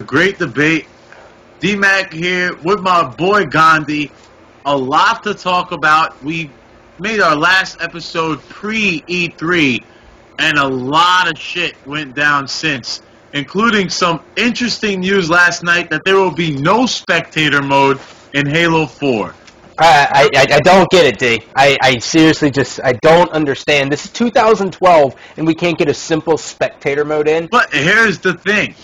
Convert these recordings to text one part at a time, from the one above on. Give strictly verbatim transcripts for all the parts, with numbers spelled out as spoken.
The Great Debate. D-Mac here with my boy Gandhi. A lot to talk about. We made our last episode pre E three, and a lot of shit went down since, including some interesting news last night that there will be no spectator mode in Halo four. I, I, I don't get it, D. I, I seriously just, I don't understand. This is two thousand twelve, and we can't get a simple spectator mode in. But here's the thing.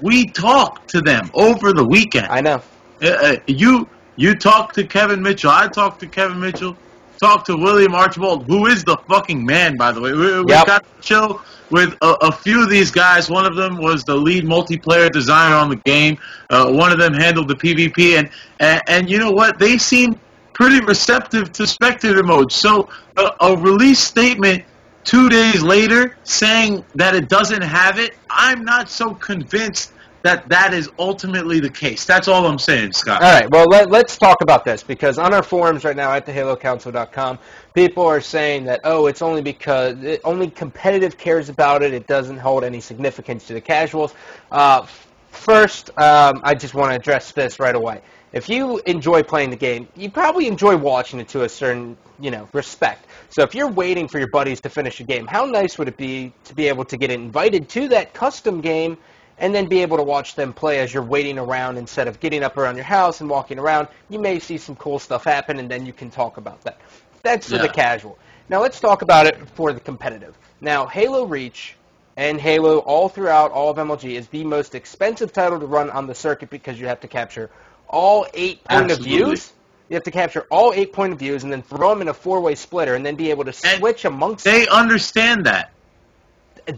We talked to them over the weekend. I know. Uh, you you talked to Kevin Mitchell. I talked to Kevin Mitchell. Talked to William Archibald, who is the fucking man, by the way. We, we yep. got to chill with a, a few of these guys. One of them was the lead multiplayer designer on the game. Uh, one of them handled the PvP. And, and, and you know what? They seemed pretty receptive to spectator mode. So uh, a release statement two days later saying that it doesn't have it, I'm not so convinced that that is ultimately the case. That's all I'm saying, Scott. All right, well, let, let's talk about this, because on our forums right now at the halo council dot com, people are saying that, oh, it's only because it, only competitive cares about it. It doesn't hold any significance to the casuals. Uh, first, um, I just want to address this right away. If you enjoy playing the game, you probably enjoy watching it to a certain, you know, respect. So if you're waiting for your buddies to finish a game, how nice would it be to be able to get invited to that custom game and then be able to watch them play as you're waiting around instead of getting up around your house and walking around? You may see some cool stuff happen, and then you can talk about that. That's for yeah. the casual. Now let's talk about it for the competitive. Now, Halo Reach and Halo all throughout all of M L G is the most expensive title to run on the circuit, because you have to capture all eight point Absolutely. of views. You have to capture all eight point of views and then throw them in a four-way splitter and then be able to switch and amongst they them. They understand that.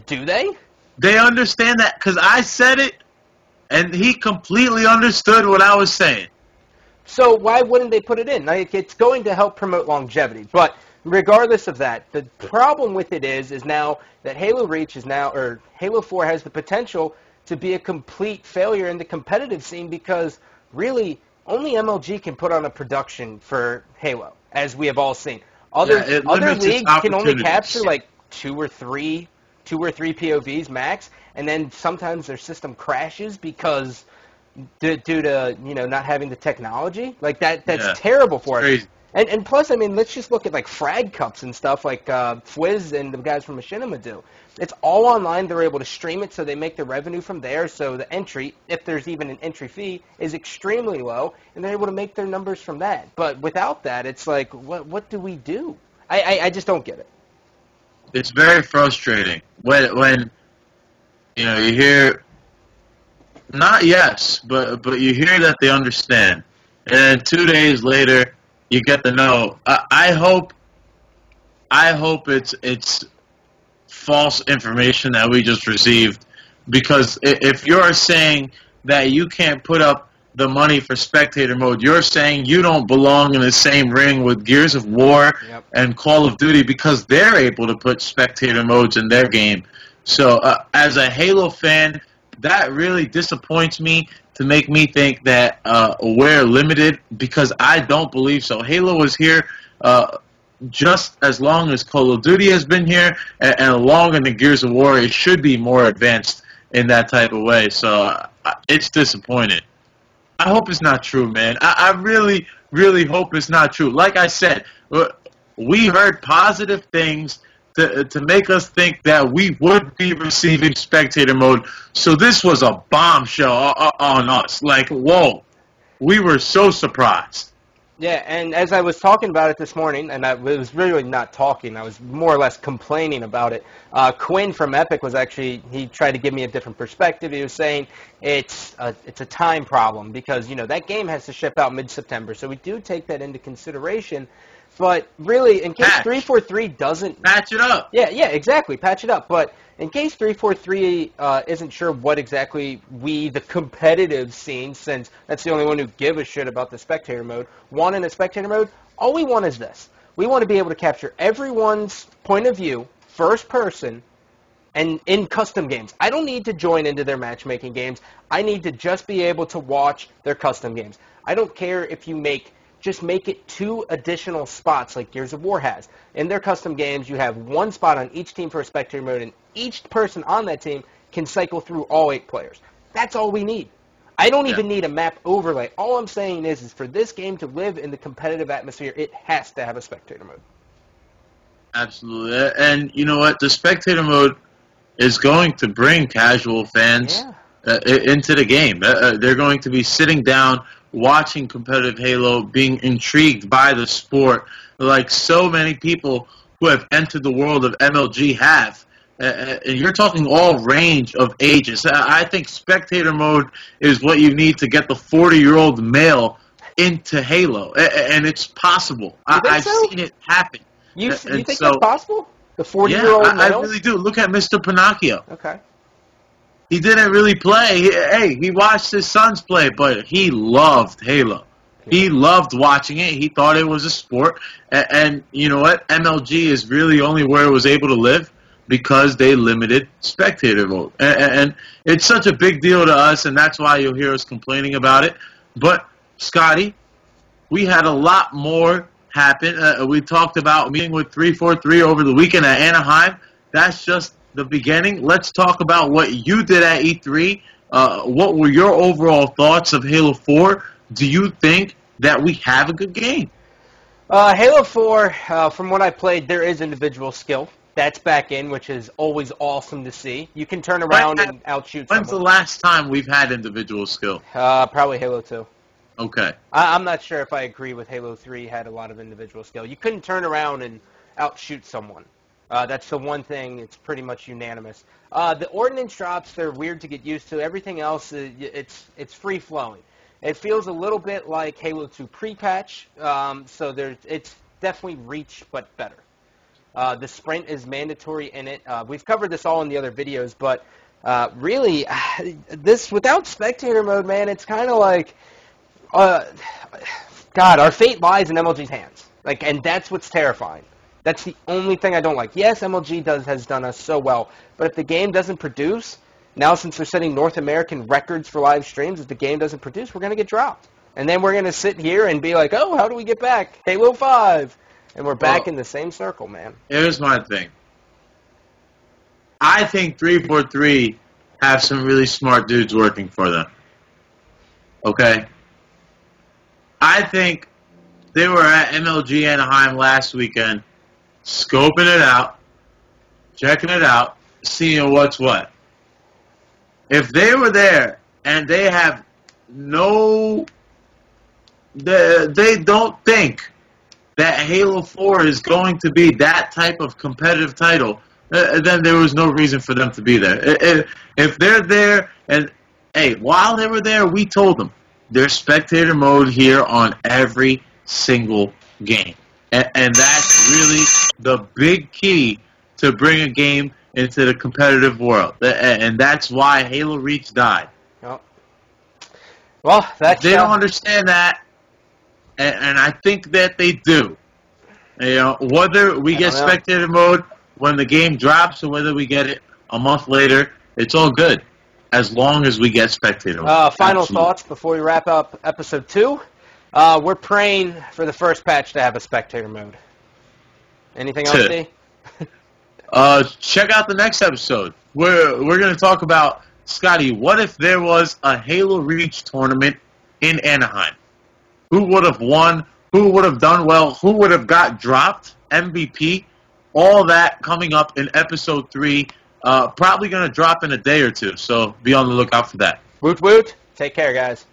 Do they? They understand that, because I said it, and he completely understood what I was saying. So why wouldn't they put it in? Like, it's going to help promote longevity. But regardless of that, the problem with it is, is now that Halo Reach is now, or Halo four has the potential to be a complete failure in the competitive scene, because really only M L G can put on a production for Halo, as we have all seen. Other yeah, other leagues can only capture like two or three. two or three P O Vs max, and then sometimes their system crashes because d due to, you know, not having the technology. Like, that, that's yeah. terrible for us. And, and plus, I mean, let's just look at, like, frag cups and stuff like uh, Fwiz and the guys from Machinima do. It's all online. They're able to stream it, so they make the revenue from there. So the entry, if there's even an entry fee, is extremely low, and they're able to make their numbers from that. But without that, it's like, what, what do we do? I, I, I just don't get it. It's very frustrating when, when, you know, you hear, not yes, but but you hear that they understand, and then two days later you get the no. I, I hope, I hope it's it's false information that we just received, because if you're saying that you can't put up the money for spectator mode, you're saying you don't belong in the same ring with Gears of War yep. and Call of Duty, because they're able to put spectator modes in their game. So uh, as a Halo fan, that really disappoints me to make me think that uh, we're limited, because I don't believe so. Halo was here uh, just as long as Call of Duty has been here, and, and longer than Gears of War. It should be more advanced in that type of way. So uh, it's disappointing. I hope it's not true, man. I, I really, really hope it's not true. Like I said, we heard positive things to, to make us think that we would be receiving spectator mode. So this was a bombshell on us. Like, whoa, we were so surprised. Yeah, and as I was talking about it this morning, and I was really not talking, I was more or less complaining about it, uh, Quinn from Epic was actually, he tried to give me a different perspective. He was saying it's a, it's a time problem, because, you know, that game has to ship out mid-September, so we do take that into consideration. But really, in case Patch. three forty-three doesn't... Patch it up. Yeah, yeah, exactly, patch it up. But in case three forty-three uh, isn't sure what exactly we, the competitive scene, since that's the only one who give a shit about the spectator mode, want in a spectator mode, all we want is this. We want to be able to capture everyone's point of view, first person, and in custom games. I don't need to join into their matchmaking games. I need to just be able to watch their custom games. I don't care if you make... Just make it two additional spots like Gears of War has. In their custom games, you have one spot on each team for a spectator mode, and each person on that team can cycle through all eight players. That's all we need. I don't yeah. even need a map overlay. All I'm saying is, is for this game to live in the competitive atmosphere, it has to have a spectator mode. Absolutely. And you know what? The spectator mode is going to bring casual fans yeah. uh, into the game. Uh, they're going to be sitting down, watching competitive Halo, being intrigued by the sport, like so many people who have entered the world of M L G have. Uh, and you're talking all range of ages. I think spectator mode is what you need to get the forty-year-old male into Halo, and it's possible. I, I've so? seen it happen. You, you think so, that's possible? The forty-year-old yeah, male? I really do. Look at Mister Pinocchio. Okay. He didn't really play. He, hey, he watched his sons play, but he loved Halo. He loved watching it. He thought it was a sport. And, and you know what? M L G is really only where it was able to live, because they limited spectator mode. And, and it's such a big deal to us, and that's why you'll hear us complaining about it. But, Scotty, we had a lot more happen. Uh, we talked about meeting with three forty-three over the weekend at Anaheim. That's just the beginning. Let's talk about what you did at E three. Uh, what were your overall thoughts of Halo four? Do you think that we have a good game? Uh, Halo four, uh, from what I played, there is individual skill. That's back in, which is always awesome to see. You can turn around and outshoot someone. When's the last time we've had individual skill? Uh, probably Halo two. Okay. I, I'm not sure if I agree with Halo three had a lot of individual skill. You couldn't turn around and outshoot someone. Uh, that's the one thing. It's pretty much unanimous. Uh, the ordnance drops, they're weird to get used to. Everything else, it's, it's free-flowing. It feels a little bit like Halo two pre-patch, um, so there's, it's definitely Reach, but better. Uh, the sprint is mandatory in it. Uh, we've covered this all in the other videos, but uh, really, this without spectator mode, man, it's kind of like, uh, God, our fate lies in M L G's hands. Like, and that's what's terrifying. That's the only thing I don't like. Yes, M L G does has done us so well, but if the game doesn't produce, now since they're setting North American records for live streams, if the game doesn't produce, we're going to get dropped. And then we're going to sit here and be like, oh, how do we get back? Halo five. And we're back well, in the same circle, man. Here's my thing. I think three forty-three have some really smart dudes working for them. Okay? I think they were at M L G Anaheim last weekend, scoping it out, checking it out, seeing what's what. If they were there and they have no... They, they don't think... that Halo four is going to be that type of competitive title, uh, then there was no reason for them to be there. If, if they're there, and hey, while they were there, we told them, there's spectator mode here on every single game. And, and that's really the big key to bring a game into the competitive world. And that's why Halo Reach died. Oh. Well, that's They don't understand that. And, and I think that they do. You know, whether we get spectator mode when the game drops or whether we get it a month later, it's all good as long as we get spectator mode. Uh, final Absolutely. thoughts before we wrap up Episode two. Uh, we're praying for the first patch to have a spectator mode. Anything else, D? uh, check out the next episode. We're, we're going to talk about, Scotty, what if there was a Halo Reach tournament in Anaheim? Who would have won? Who would have done well? Who would have got dropped? M V P? All that coming up in Episode three. Uh, probably going to drop in a day or two, so be on the lookout for that. Woot woot. Take care, guys.